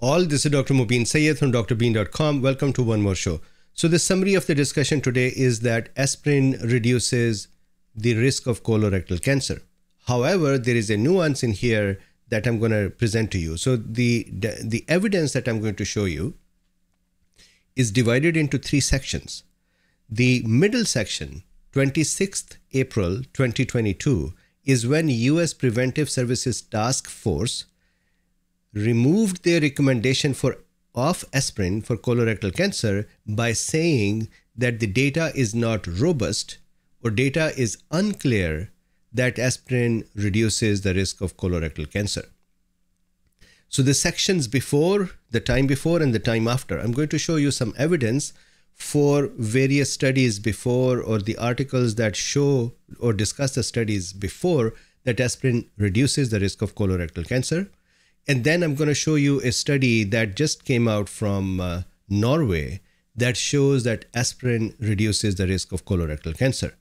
all. This is Dr. Mubeen Sayed from DrBeen.com. Welcome to one more show. So the summary of the discussion today is that aspirin reduces the risk of colorectal cancer. However, there is a nuance in here that I'm going to present to you. So the evidence that I'm going to show you is divided into three sections. The middle section, 26th April 2022, is when U.S. Preventive Services Task Force removed their recommendation of aspirin for colorectal cancer by saying that the data is not robust or data is unclear that aspirin reduces the risk of colorectal cancer. So the sections before, the time before and the time after, I'm going to show you some evidence for various studies before or the articles that show or discuss the studies before that aspirin reduces the risk of colorectal cancer. And then I'm going to show you a study that just came out from Norway that shows that aspirin reduces the risk of colorectal cancer.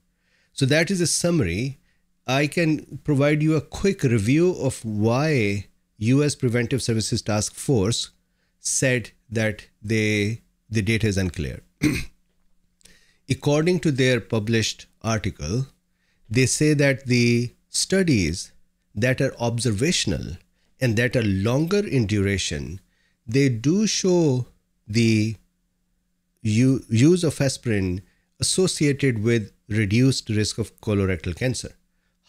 So that is a summary. I can provide you a quick review of why U.S. Preventive Services Task Force said that the data is unclear. According to their published article, they say that the studies that are observational and that are longer in duration, they do show the use of aspirin associated with reduced risk of colorectal cancer.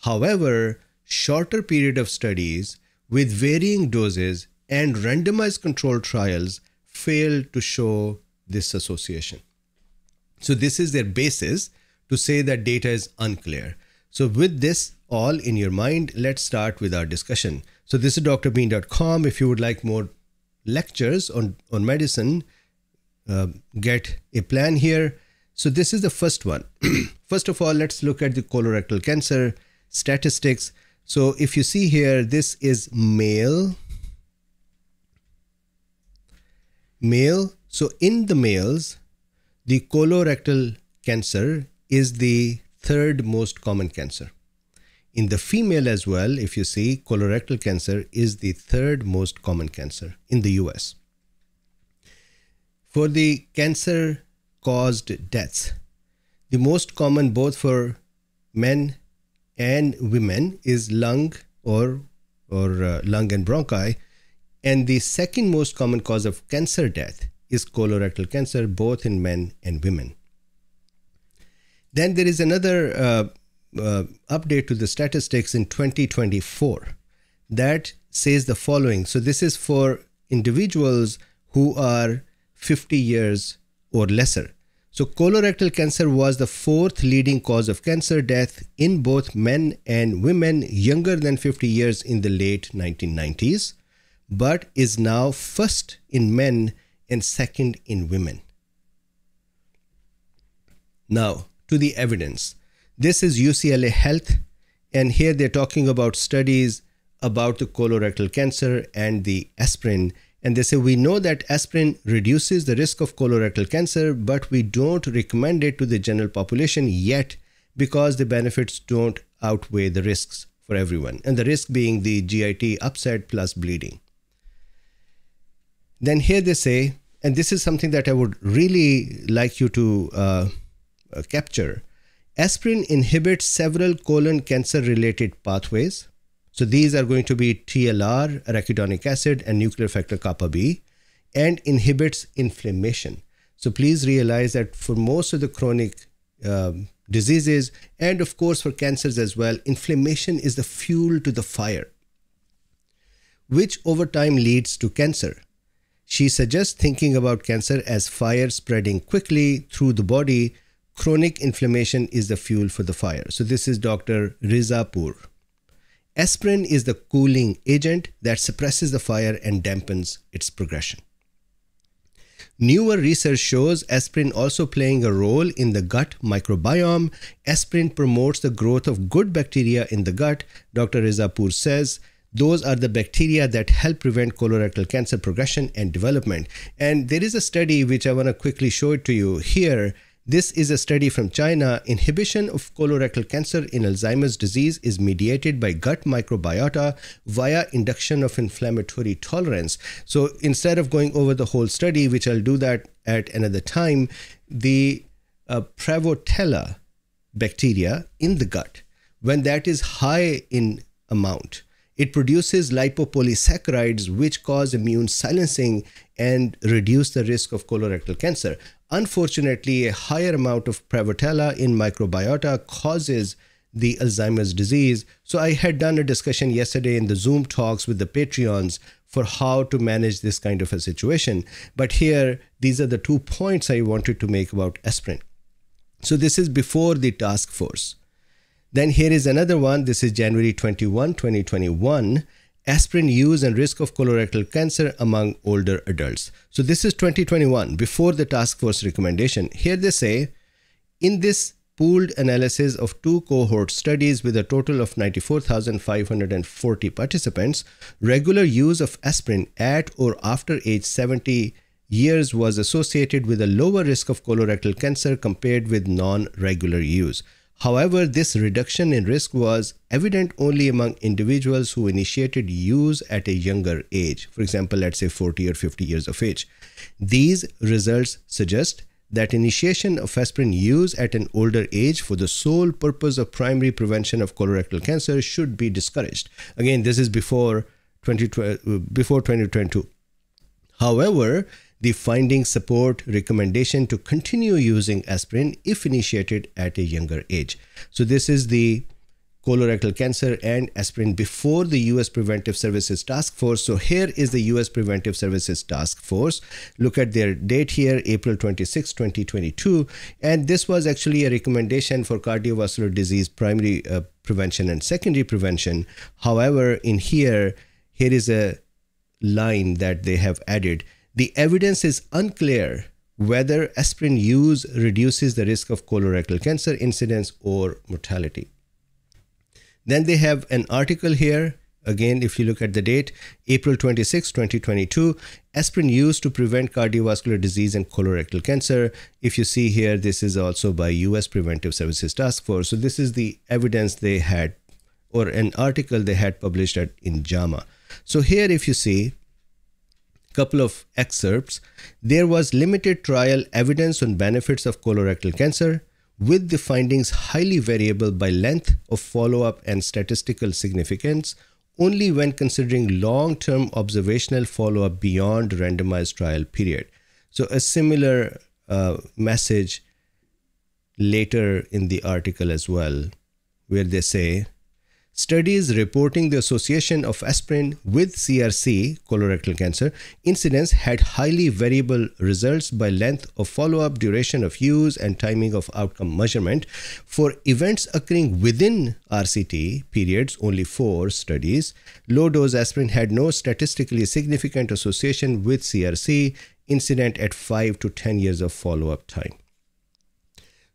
However, shorter period of studies with varying doses and randomized controlled trials fail to show this association. So this is their basis to say that data is unclear. So with this all in your mind, let's start with our discussion. So this is DrBeen.com. If you would like more lectures on medicine, get a plan here. So this is the first one. First of all, let's look at the colorectal cancer statistics. So if you see here, this is male. So in the males, the colorectal cancer is the third most common cancer. In the female as well, if you see, colorectal cancer is the third most common cancer in the US. For the cancer caused deaths, the most common both for men and women is lung or lung and bronchi, and the second most common cause of cancer death is colorectal cancer, both in men and women. Then there is another update to the statistics in 2024 that says the following. So this is for individuals who are 50 years or lesser. So colorectal cancer was the fourth leading cause of cancer death in both men and women younger than 50 years in the late 1990s, but is now first in men and second in women. Now to the evidence. This is UCLA Health, and here they're talking about studies about the colorectal cancer and the aspirin. And they say, we know that aspirin reduces the risk of colorectal cancer, but we don't recommend it to the general population yet because the benefits don't outweigh the risks for everyone. And the risk being the GIT upset plus bleeding. Then here they say, and this is something that I would really like you to capture. Aspirin inhibits several colon cancer-related pathways. So these are going to be TLR, arachidonic acid, and nuclear factor kappa B, and inhibits inflammation. So please realize that for most of the chronic diseases, and of course for cancers as well, inflammation is the fuel to the fire, which over time leads to cancer. She suggests thinking about cancer as fire spreading quickly through the body. Chronic inflammation is the fuel for the fire. So this is Dr. Rizapur. Aspirin is the cooling agent that suppresses the fire and dampens its progression. Newer research shows aspirin also playing a role in the gut microbiome. Aspirin promotes the growth of good bacteria in the gut. Dr. Rizapur says those are the bacteria that help prevent colorectal cancer progression and development. And there is a study which I want to quickly show it to you here This is a study from China. Inhibition of colorectal cancer in Alzheimer's disease is mediated by gut microbiota via induction of inflammatory tolerance. So instead of going over the whole study, which I'll do that at another time, the Prevotella bacteria in the gut, when that is high in amount, it produces lipopolysaccharides, which cause immune silencing and reduce the risk of colorectal cancer. Unfortunately, a higher amount of Prevotella in microbiota causes the Alzheimer's disease. So I had done a discussion yesterday in the Zoom talks with the Patreons for how to manage this kind of a situation. But here, these are the 2 points I wanted to make about aspirin. So this is before the task force. Then here is another one. This is January 21, 2021. Aspirin use and risk of colorectal cancer among older adults. So this is 2021, before the task force recommendation. Here they say, in this pooled analysis of 2 cohort studies with a total of 94,540 participants, regular use of aspirin at or after age 70 years was associated with a lower risk of colorectal cancer compared with non-regular use. However, this reduction in risk was evident only among individuals who initiated use at a younger age, for example, let's say 40 or 50 years of age. These results suggest that initiation of aspirin use at an older age for the sole purpose of primary prevention of colorectal cancer should be discouraged. Again, this is before 2022. However, the findings support recommendation to continue using aspirin if initiated at a younger age. So this is the colorectal cancer and aspirin before the U.S. Preventive Services Task Force. So here is the U.S. Preventive Services Task Force. Look at their date here, April 26, 2022. And this was actually a recommendation for cardiovascular disease primary prevention and secondary prevention. However, in here is a line that they have added. The evidence is unclear whether aspirin use reduces the risk of colorectal cancer incidence or mortality. Then they have an article here. Again, if you look at the date, April 26, 2022, aspirin used to prevent cardiovascular disease and colorectal cancer. If you see here, this is also by U.S. Preventive Services Task Force. So this is the evidence they had, or an article they had published in JAMA. So here, if you see, couple of excerpts. There was limited trial evidence on benefits of colorectal cancer, with the findings highly variable by length of follow-up and statistical significance, only when considering long-term observational follow-up beyond randomized trial period. So a similar message later in the article as well, where they say, studies reporting the association of aspirin with CRC, colorectal cancer, incidence had highly variable results by length of follow-up, duration of use, and timing of outcome measurement. For events occurring within RCT periods, only 4 studies, low-dose aspirin had no statistically significant association with CRC incident at 5 to 10 years of follow-up time.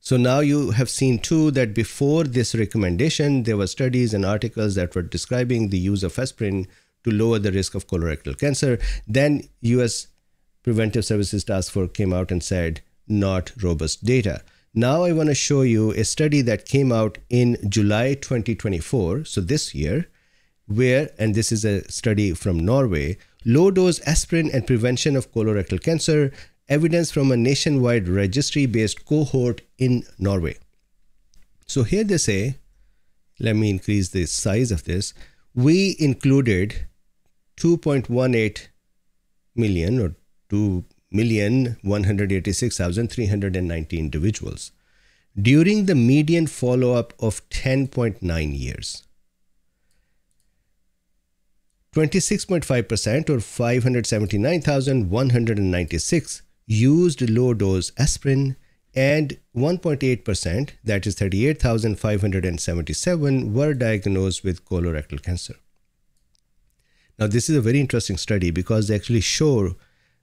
So now you have seen too that before this recommendation, there were studies and articles that were describing the use of aspirin to lower the risk of colorectal cancer. Then U.S. Preventive Services Task Force came out and said, not robust data. Now I want to show you a study that came out in July 2024, so this year, where, and this is a study from Norway, low-dose aspirin and prevention of colorectal cancer, evidence from a nationwide registry-based cohort in Norway. So here they say, let me increase the size of this. We included 2.18 million or 2,186,390 individuals during the median follow-up of 10.9 years. 26.5% or 579,196 used low-dose aspirin, and 1.8%, that is 38,577, were diagnosed with colorectal cancer. Now, this is a very interesting study because they actually show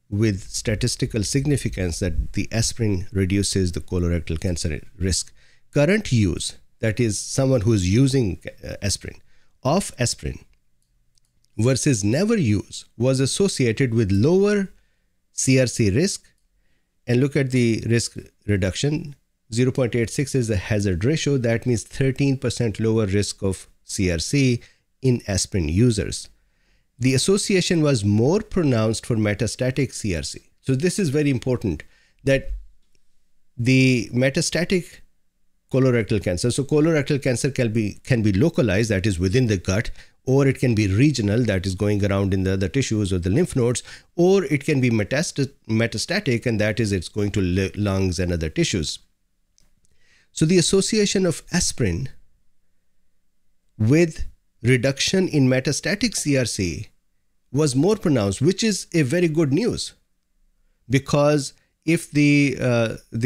with statistical significance that the aspirin reduces the colorectal cancer risk. Current use, that is someone who is using aspirin, of aspirin versus never use was associated with lower CRC risk, and look at the risk reduction 0.86 is the hazard ratio. That means 13% lower risk of CRC in aspirin users. The association was more pronounced for metastatic CRC. So this is very important, that the metastatic colorectal cancer, so colorectal cancer can be localized, that is within the gut, or it can be regional, that is going around in the other tissues or the lymph nodes, or it can be metastatic, and that is it's going to lungs and other tissues. So the association of aspirin with reduction in metastatic CRC was more pronounced, which is a very good news, because if the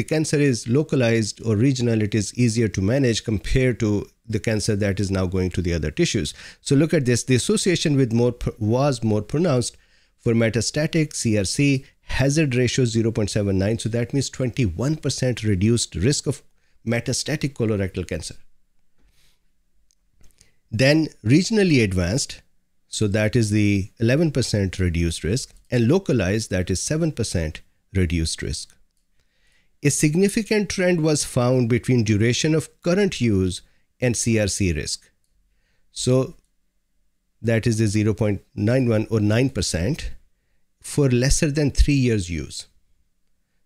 cancer is localized or regional, it is easier to manage compared to the cancer that is now going to the other tissues. So look at this, the association with was more pronounced for metastatic CRC, hazard ratio 0.79. So that means 21% reduced risk of metastatic colorectal cancer. Then regionally advanced, so that is the 11% reduced risk, and localized, that is 7%. Reduced risk. A significant trend was found between duration of current use and CRC risk. So that is the 0.91 or 9% for lesser than 3 years use.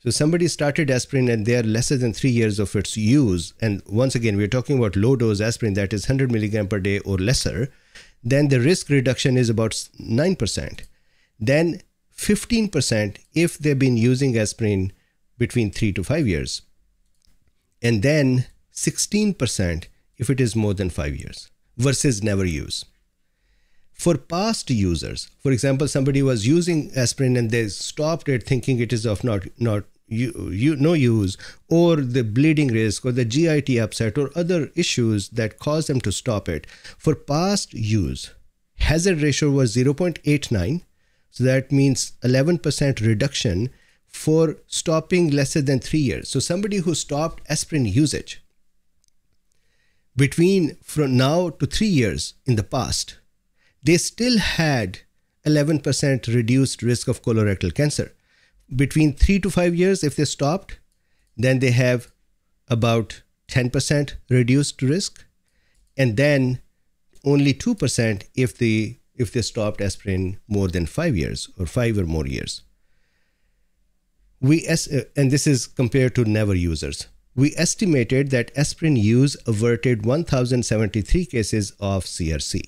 So somebody started aspirin and they are lesser than 3 years of its use. And once again, we're talking about low dose aspirin, that is 100 milligram per day or lesser. Then the risk reduction is about 9%. Then 15% if they've been using aspirin between 3 to 5 years, and then 16% if it is more than 5 years versus never use. For past users, for example, somebody was using aspirin and they stopped it thinking it is of no use, or the bleeding risk or the GIT upset or other issues that caused them to stop it. For past use, hazard ratio was 0.89. So that means 11% reduction for stopping lesser than 3 years. So somebody who stopped aspirin usage between from now to 3 years in the past, they still had 11% reduced risk of colorectal cancer. Between 3 to 5 years, if they stopped, then they have about 10% reduced risk, and then only 2% if they stopped aspirin more than 5 years or 5 or more years. And this is compared to never users. We estimated that aspirin use averted 1,073 cases of CRC.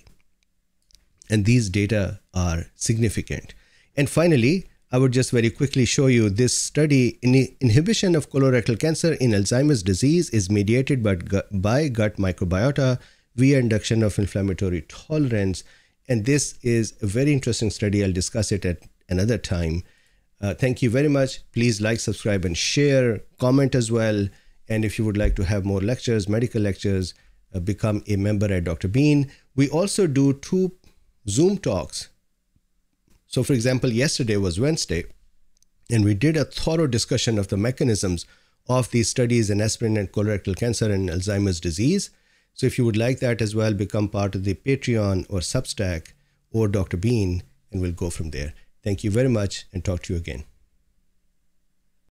And these data are significant. And finally, I would just very quickly show you this study. Inhibition of colorectal cancer in Alzheimer's disease is mediated by gut microbiota via induction of inflammatory tolerance. And this is a very interesting study. I'll discuss it at another time. Thank you very much. Please like, subscribe, and share. Comment as well. And if you would like to have more lectures, medical lectures, become a member at Dr. Bean. We also do 2 Zoom talks. So for example, yesterday was Wednesday, and we did a thorough discussion of the mechanisms of these studies in aspirin and colorectal cancer and Alzheimer's disease. So if you would like that as well, become part of the Patreon or Substack or Dr. Bean, and we'll go from there. Thank you very much, and talk to you again.